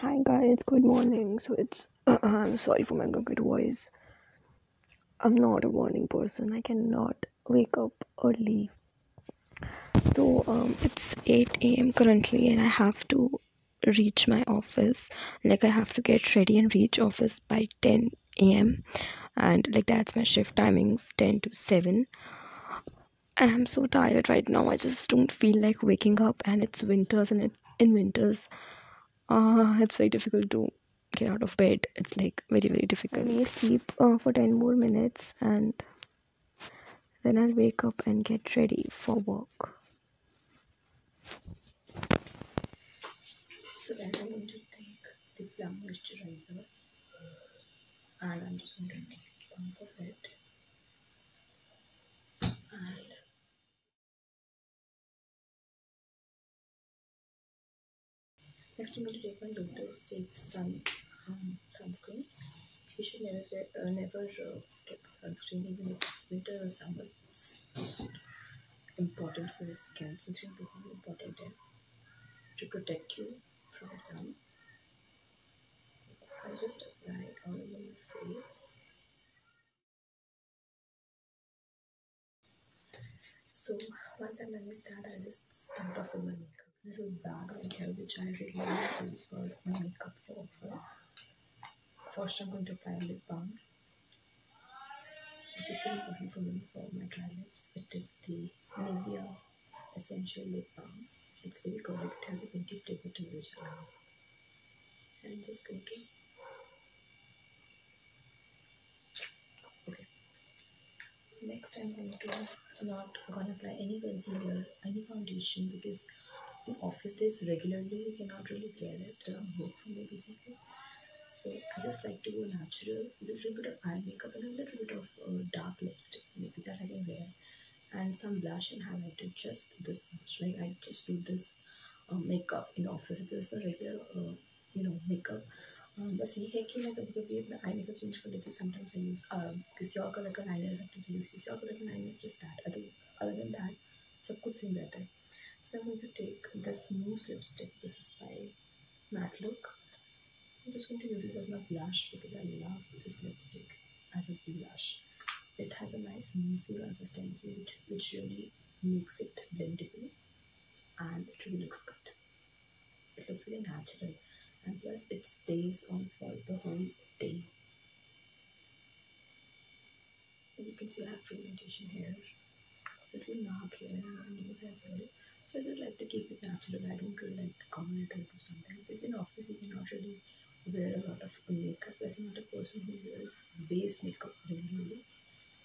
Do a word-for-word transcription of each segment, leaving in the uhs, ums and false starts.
Hi guys, good morning. So it's uh, I'm sorry for my crooked voice. I'm not a morning person. I cannot wake up early. So um, it's eight a m currently, and I have to reach my office. Like I have to get ready and reach office by ten a m and like that's my shift timings, ten to seven. And I'm so tired right now. I just don't feel like waking up, and it's winters, and it, in winters. Uh, it's very difficult to get out of bed. It's like very very difficult. I may sleep uh, for ten more minutes and then I'll wake up and get ready for work. So then I'm going to take the plum moisturizer and I'm just going to take a pump of it. Next, I'm going to take my Lotus Safe Sun um, sunscreen. You should never uh, never uh, skip sunscreen, even if it's winter or summer. It's important for your skin. Sunscreen is really important eh? to protect you from sun. So I just apply it all over my face. So once I'm done with that, I just start off with my makeup. Little bag out here which I really use for my makeup for office. First I'm going to apply lip balm, which is very important for me for my dry lips. It is the Nivea Essential Lip Balm. It's very good. It has a minty flavor to which I love. And I'm just going to okay. Next I'm going to I'm not gonna apply any concealer, any foundation, because in office days regularly you cannot really wear it. It doesn't work for me basically. So I just like to go natural with a little bit of eye makeup and a little bit of uh, dark lipstick maybe that I can wear, and some blush and highlighter, just this much. Like I just do this uh, makeup in office. It is the regular uh, you know makeup. But see, I can like a eye makeup change. Sometimes I use uh, किसी और color का eyeliner, sometimes I use किसी और color का eyeliner. Just that. Other other than that, सब कुछ same रहता है. So I'm going to take this mousse lipstick. This is by Matte Look. I'm just going to use this as my blush because I love this lipstick as a blush. It has a nice moussey consistency which, which really makes it blendable, and it really looks good. It looks really natural, and plus it stays on for the whole day. And you can see I have pigmentation here, little mark here and on my nose as well. So I just like to keep it natural. I don't really like to cover it or do something, because in office you cannot really wear a lot of makeup. As I'm not a person who wears base makeup regularly.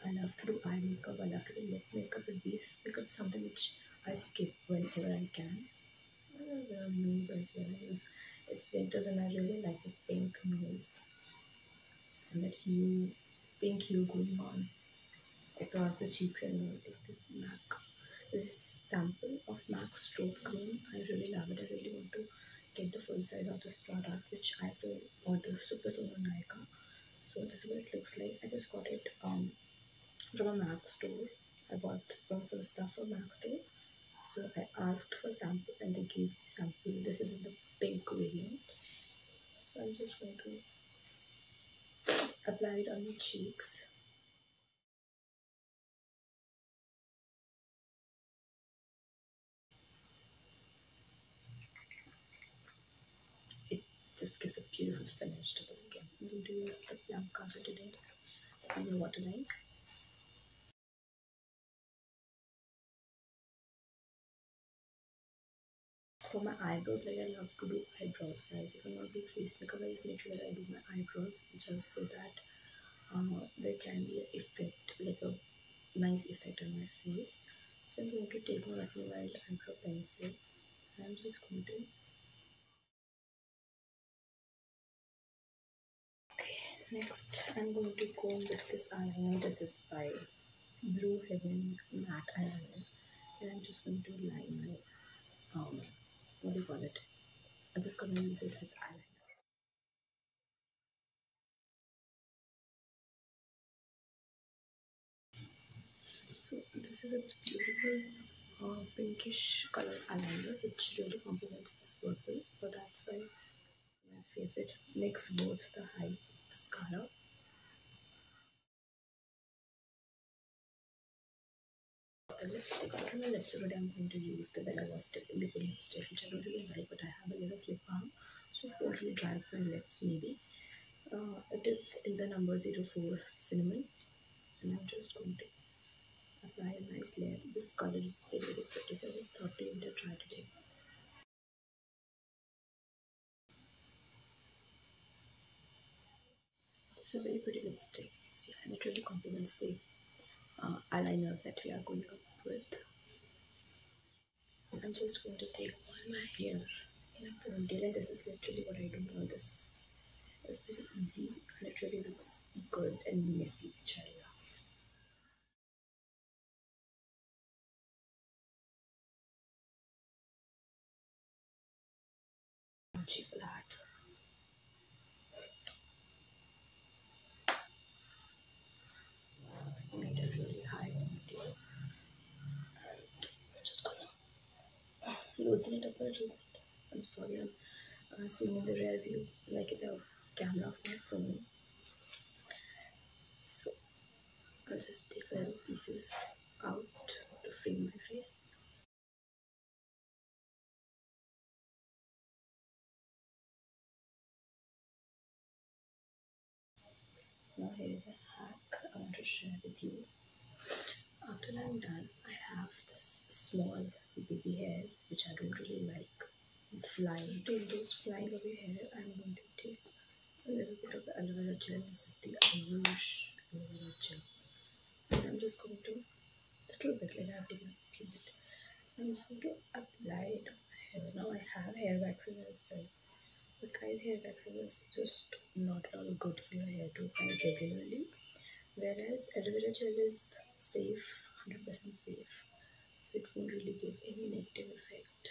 I love to do eye makeup, I love to do lip makeup, and base makeup is something which I skip whenever I can. I don't wear nose as well, because it's winters and I really like the pink nose and that hue, pink hue going on across the cheeks and nose. This MAC, this is sample of Max Strobe Cream. I really love it. I really want to get the full size of this product, which I will order super soon on Nykaa. So this is what it looks like. I just got it um, from a Max Store. I bought some stuff from Max Store. So I asked for sample and they gave me sample. This is in the pink variant. So I'm just going to apply it on my cheeks. Just gives a beautiful finish to the skin. I'm going to use the plum contour today and the water ink. For my eyebrows, like I love to do eyebrows, guys. If I'm not doing face makeup, I just make sure that I do my eyebrows just so that um, there can be an effect, like a nice effect on my face. So I'm going to take my wild eyebrow pencil and I'm just going to next, I'm going to go with this eyeliner. This is by Blue Heaven Matte Eyeliner. And I'm just going to line my, um, what do you call it? I'm just going to use it as eyeliner. So this is a beautiful uh, pinkish color eyeliner, which really complements this purple. So that's why my my favorite. Mix both the high mascara. The lipsticks. So for my lip today I'm going to use the Bella Vostok liquid lipstick, which I don't really like, but I have a little lip balm, so it won't really dry up my lips maybe. Uh, it is in the number zero four cinnamon, and I'm just going to apply a nice layer. This color is very very pretty, so I just thought I would try today. So very pretty lipstick, see, and it really complements the uh, eyeliner that we are going up with. I'm just going to take all my hair in a ponytail, and this is literally what I do now. This is very easy and it really looks good and messy, which I love. Made it really high quality, and I'm just gonna loosen it up a little bit. I'm sorry, I'm uh, seeing in the rear view, like in the camera of my phone. So I'll just take little pieces out to frame my face. Now here is a hack I want to share with you. After I'm done, I have this small baby hairs which I don't really like flying. To those flying baby hair, I'm going to take a little bit of aloe vera gel. This is the Arouche aloe vera gel, and I'm just going to little bit like I have taken a little bit. I'm just going to apply it on my hair. Now I have hair waxes as well. But guys, hair waxing is just not at all good for your hair to apply regularly, whereas aloe vera gel is safe, one hundred percent safe, so it won't really give any negative effect.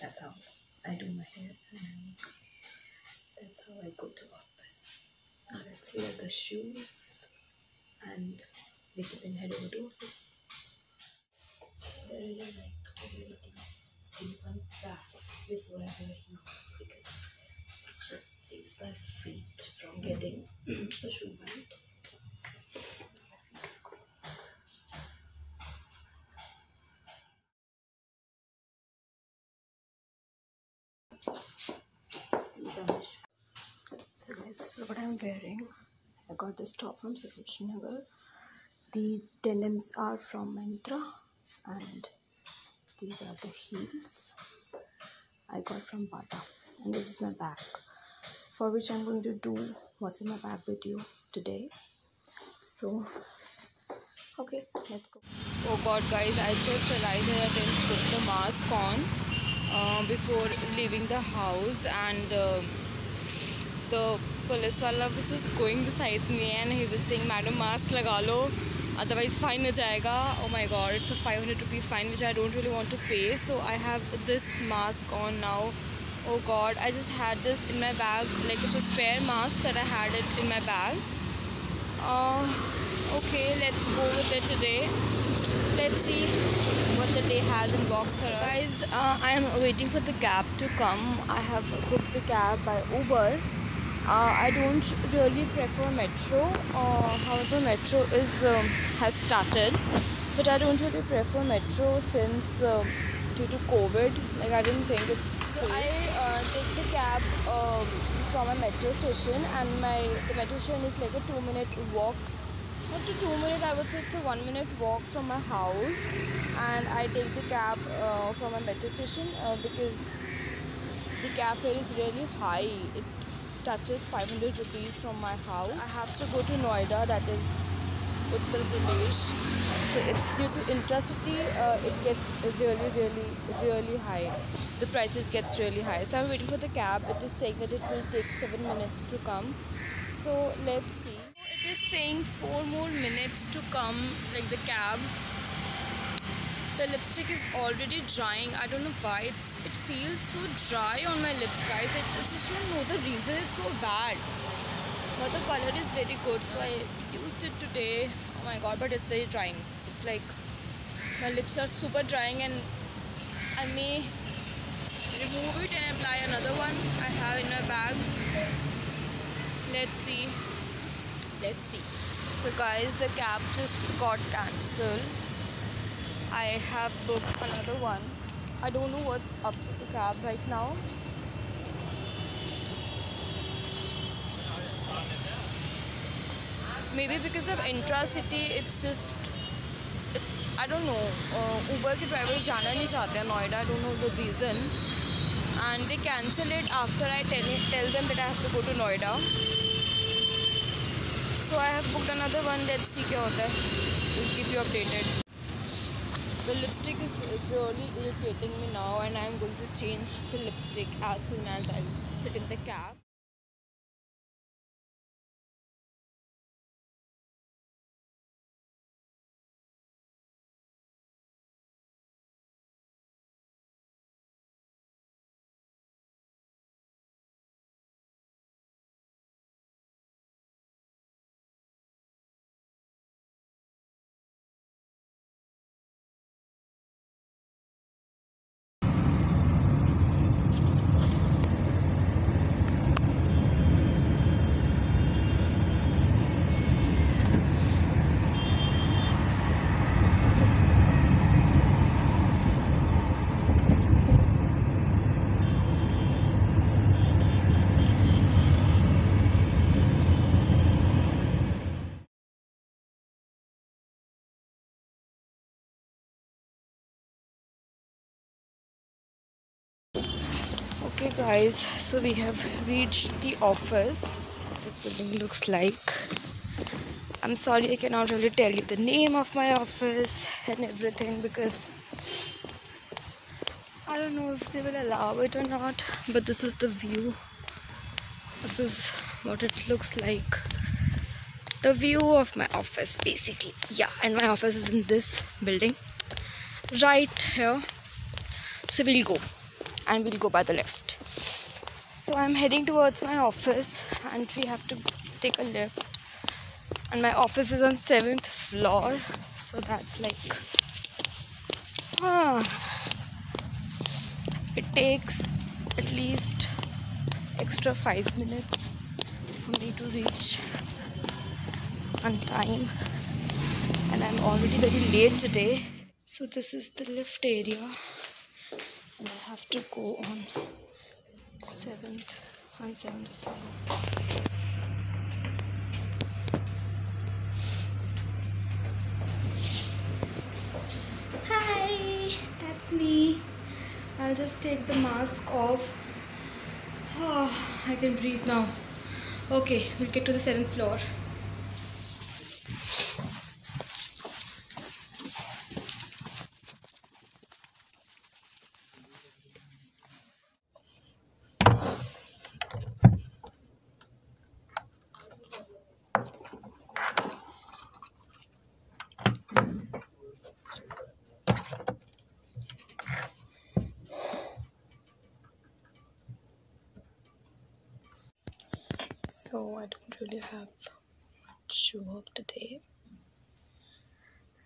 That's how I do my hair, and that's how I go to office. Now let's wear the shoes. And we can then head over to office. So I really like to wear these silver flats before I wear heels, because it just saves my feet from getting a shoe bite. So guys, this is what I'm wearing. I got this top from Serojnagar. The denims are from Myntra, and these are the heels I got from Bata. And this is my bag, for which I'm going to do what's in my bag video today. So, okay, let's go. Oh god, guys, I just realized that I didn't put the mask on uh, before leaving the house, and uh, the police wala was just going besides me, and he was saying, "Madam, mask laga lo, otherwise fine ho jayega." Oh my god, it's a five hundred rupee fine which I don't really want to pay, so I have this mask on now. Oh god, I just had this in my bag, like it's a spare mask that I had it in my bag. Uh, okay, let's go with it today. Let's see what the day has in box for us. Guys, uh, I am waiting for the cab to come. I have booked the cab by Uber. Uh, I don't really prefer metro. Uh, however, metro is um, has started, but I don't really prefer metro since uh, due to COVID. Like I didn't think it's safe. So I uh, take the cab uh, from a metro station, and my the metro station is like a two-minute walk. Not a two-minute, I would say it's a one-minute walk from my house, and I take the cab uh, from a metro station uh, because the cab fare is really high. It touches five hundred rupees from my house. I have to go to Noida, that is Uttar Pradesh. So it's due to intracity, uh, it gets really, really, really high. The prices gets really high. So I'm waiting for the cab. It is saying that it will take seven minutes to come. So let's see. It is saying four more minutes to come, like the cab. The lipstick is already drying. I don't know why it's it feels so dry on my lips, guys. I just, just don't know the reason. It's so bad, but the color is very good, so I used it to day. Oh my god, but it's very drying. It's like my lips are super drying, and I may remove it and apply another one I have in my bag. Let's see. Let's see. So guys, the cab just got cancelled. I have booked another one. I don't know what's up with the cab right now. Maybe because of intra-city, it's just, it's, I don't know, uh, Uber ke drivers jana nahi chahte hain Noida, I don't know the reason. And they cancel it after I tell, it, tell them that I have to go to Noida. So I have booked another one, let's see kya hota hai. We'll keep you updated. The lipstick is really irritating me now, and I'm going to change the lipstick as soon as I sit in the cab. Okay guys, so we have reached the office. Office building looks like. I'm sorry I cannot really tell you the name of my office and everything because I don't know if they will allow it or not, but this is the view. This is what it looks like. The view of my office basically. Yeah, and my office is in this building right here. So we'll go. And we'll go by the left. So I'm heading towards my office, and we have to take a left. And my office is on seventh floor, so that's like, huh. It takes at least extra five minutes for me to reach on time. And I'm already very late today. So this is the lift area. I have to go on seventh and seventh floor. Hi, that's me. I'll just take the mask off. Oh, I can breathe now. Okay, we'll get to the seventh floor. So I don't really have much work today.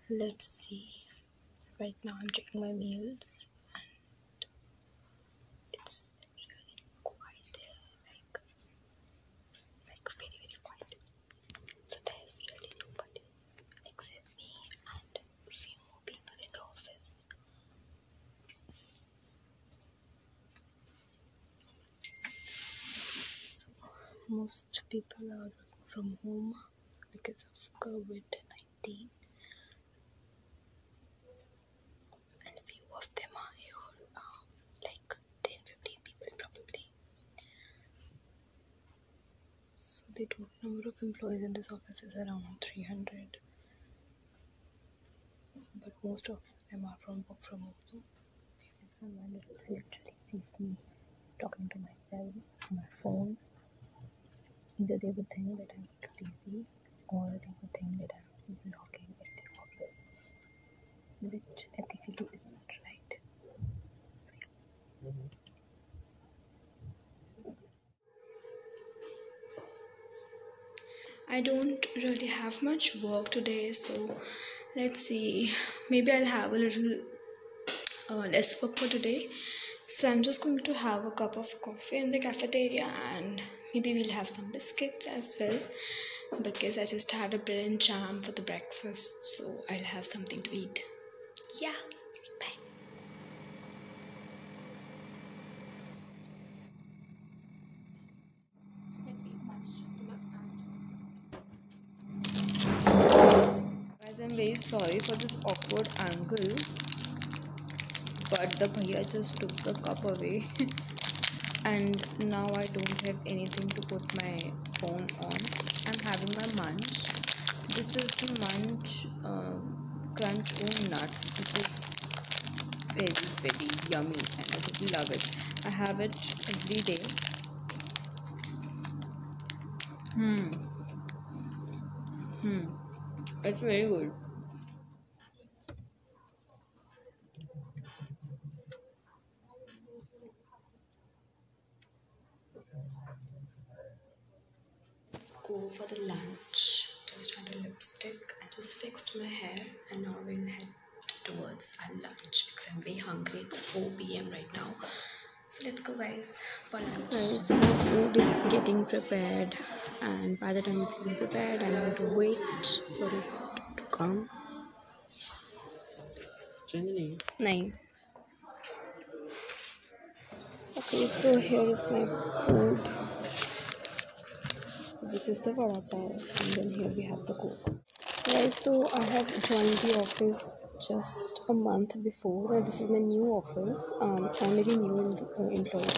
Let's see. Right now I'm checking my mails, and it's really quiet there. Like, like very very quiet. So there's really nobody except me and few people in the office. Most people are from home because of COVID nineteen, and a few of them are here, uh, like ten to fifteen people probably. So the total number of employees in this office is around three hundred, but most of them are from work from home. So someone literally sees me talking to myself on my phone. Either they would think that I'm crazy, or they would think that I'm vlogging at the office, which ethically is not right. So yeah. Mm-hmm. I don't really have much work today, so let's see, maybe I'll have a little uh, less work for today. So I'm just going to have a cup of coffee in the cafeteria, and maybe we'll have some biscuits as well, because I just had a bread and jam for the breakfast, so I'll have something to eat. Yeah, bye. Let's eat lunch. Guys, I'm very sorry for this awkward angle, but the bhaiya just took the cup away. And now I don't have anything to put my phone on. I'm having my munch. This is the munch uh, crunch own nuts, which is very very yummy and I really love it. I have it every day. Hmm. Hmm. It's very good. Go for the lunch. Just had a lipstick. I just fixed my hair and now we'll head towards our lunch because I'm very hungry. It's four p m right now. So let's go, guys, for lunch. Well, so my food is getting prepared, and by the time it's getting prepared, I'm going to wait for it to come. Germany. Nine. Okay, so here is my food. This is the Vada Pav, and then here we have the Coke. Guys, so I have joined the office just a month before. This is my new office. Um, I'm very new in the, uh, employee,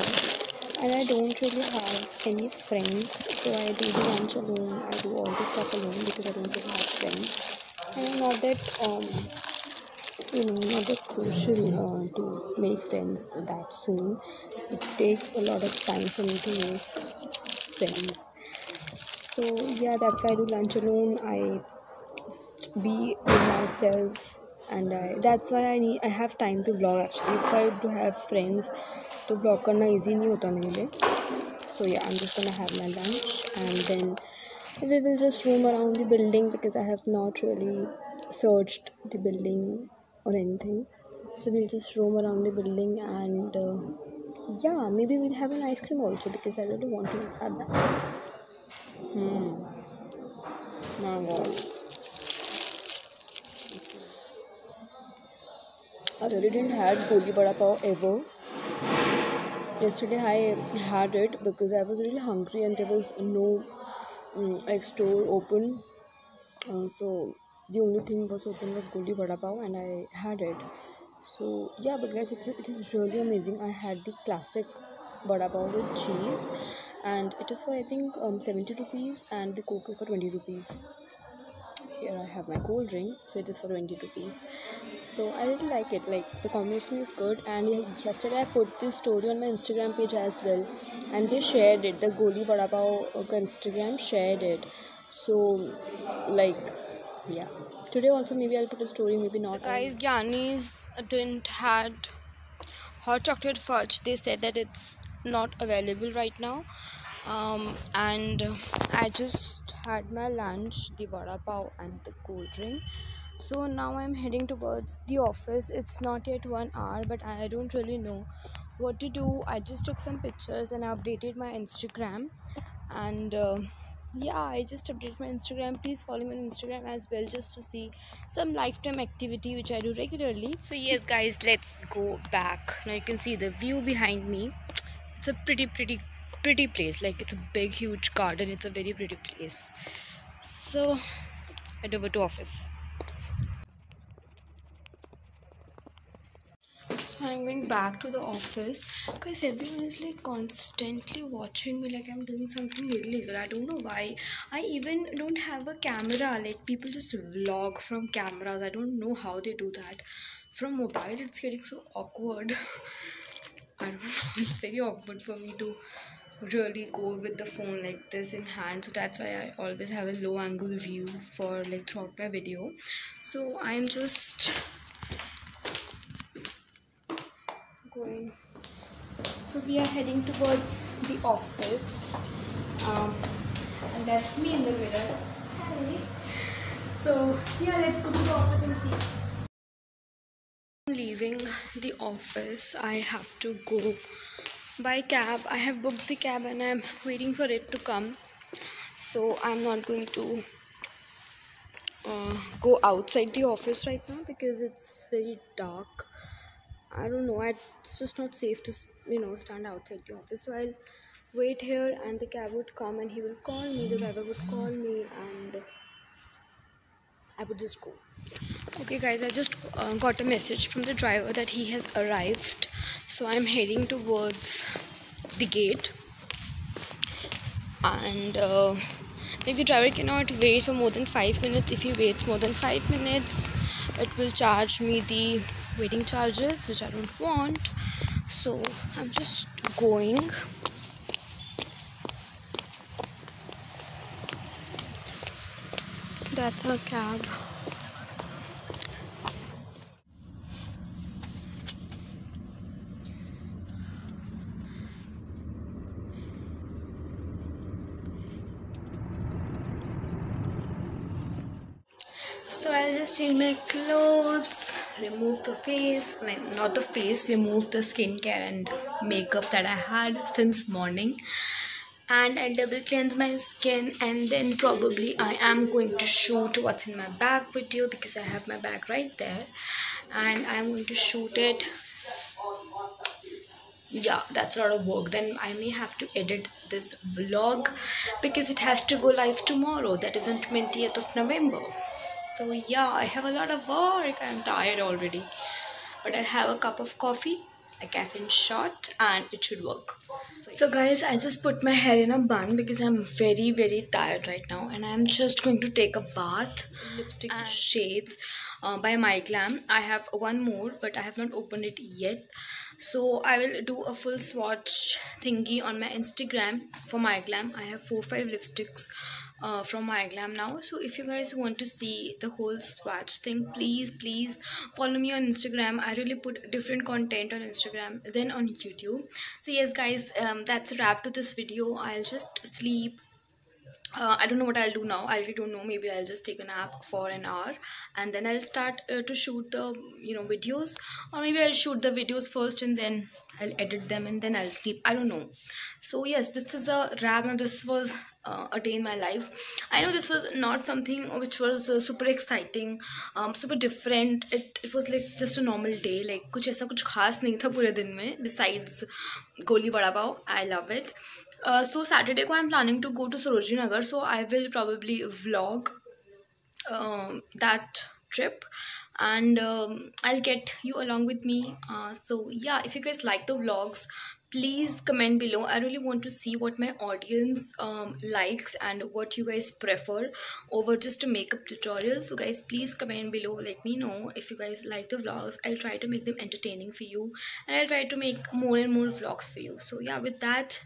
and I don't really have any friends. So I do the lunch alone. I do all this stuff alone because I don't really have friends. And I'm not that, um, you know, not that social uh, to make friends that soon. It takes a lot of time for me to make friends. So yeah, that's why I do lunch alone. I just be with myself, and I, that's why I need I have time to vlog actually. If I do have friends, to vlog karna easy nahi hota mere liye. So yeah, I'm just gonna have my lunch, and then we will just roam around the building because I have not really searched the building or anything. So we'll just roam around the building, and uh, yeah, maybe we'll have an ice cream also because I really want to have that. Hmm. My God. I really didn't have Goli Bada Pav ever. Yesterday I had it because I was really hungry and there was no um, like store open. Uh, so the only thing was open was Goli Bada Pav, and I had it. So yeah, but guys, it, it is really amazing. I had the classic Vada Pav with cheese, and it is for I think um, seventy rupees, and the Coke is for twenty rupees. Here I have my cold drink, so it is for twenty rupees. So I really like it, like the combination is good. And yesterday I put this story on my Instagram page as well, and they shared it. The Goli Vada Pav Instagram shared it. So like yeah, today also maybe I'll put a story, maybe not. So guys, Gyani's didn't had hot chocolate fudge. They said that it's not available right now, um, and I just had my lunch, the Vada Pav and the cold drink. So now I'm heading towards the office. It's not yet one hour, but I don't really know what to do. I just took some pictures and I updated my Instagram, and uh, yeah, I just updated my Instagram. Please follow me on Instagram as well, just to see some lifetime activity which I do regularly. So yes guys, let's go back. Now you can see the view behind me. It's a pretty pretty pretty place, like it's a big huge garden. It's a very pretty place. So head over to office. So I'm going back to the office because everyone is like constantly watching me like I'm doing something illegal. I don't know why. I even don't have a camera, like people just vlog from cameras. I don't know how they do that. From mobile it's getting so awkward. I don't know, it's very awkward for me to really go with the phone like this in hand. So that's why I always have a low angle view for like throughout my video. So I'm just going. So we are heading towards the office, um, and that's me in the mirror. only. So yeah, let's go to the office and see. I'm leaving the office. I have to go by cab. I have booked the cab and I'm waiting for it to come. So I'm not going to uh, go outside the office right now because it's very dark. I don't know, it's just not safe to, you know, stand outside the office. So I'll wait here and the cab would come and he will call me, the driver would call me and I would just go. Okay guys, I just uh, got a message from the driver that he has arrived. So I'm heading towards the gate. And uh, like the driver cannot wait for more than five minutes. If he waits more than five minutes, it will charge me the waiting charges, which I don't want. So I'm just going. That's our cab. So I'll just change my clothes, remove the face, not the face, remove the skincare and makeup that I had since morning. And I double cleanse my skin, and then probably I am going to shoot what's in my bag video because I have my bag right there. And I'm going to shoot it. Yeah, that's a lot of work. Then I may have to edit this vlog because it has to go live tomorrow. That is on twentieth of November. So yeah, I have a lot of work. I'm tired already. But I'll have a cup of coffee, a caffeine shot, and it should work. So guys, I just put my hair in a bun because I'm very very tired right now, and I'm just going to take a bath. Lipstick and shades uh, by MyGlamm. I have one more but I have not opened it yet. So I will do a full swatch thingy on my Instagram for MyGlamm. I have four five lipsticks uh, from MyGlamm now. So if you guys want to see the whole swatch thing, please please follow me on Instagram. I really put different content on Instagram than on YouTube. So yes guys, um, that's a wrap to this video. I'll just sleep. Uh, I don't know what I'll do now. I really don't know. Maybe I'll just take a nap for an hour and then I'll start uh, to shoot the, you know, videos, or maybe I'll shoot the videos first and then I'll edit them and then I'll sleep. I don't know. So yes, this is a wrap. Now this was uh, a day in my life. I know this was not something which was uh, super exciting, um, super different. It, it was like just a normal day. Like kuch aisa kuch khas nahi tha pure din mein besides Goli Bada Pav. I love it. Uh, so Saturday ko I'm planning to go to Serojnagar, so I will probably vlog uh, that trip, and um, I'll get you along with me. Uh, so yeah, if you guys like the vlogs, please comment below. I really want to see what my audience um, likes and what you guys prefer over just a makeup tutorial. So guys, please comment below. Let me know if you guys like the vlogs. I'll try to make them entertaining for you, and I'll try to make more and more vlogs for you. So yeah, with that,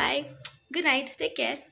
bye. Good night. Take care.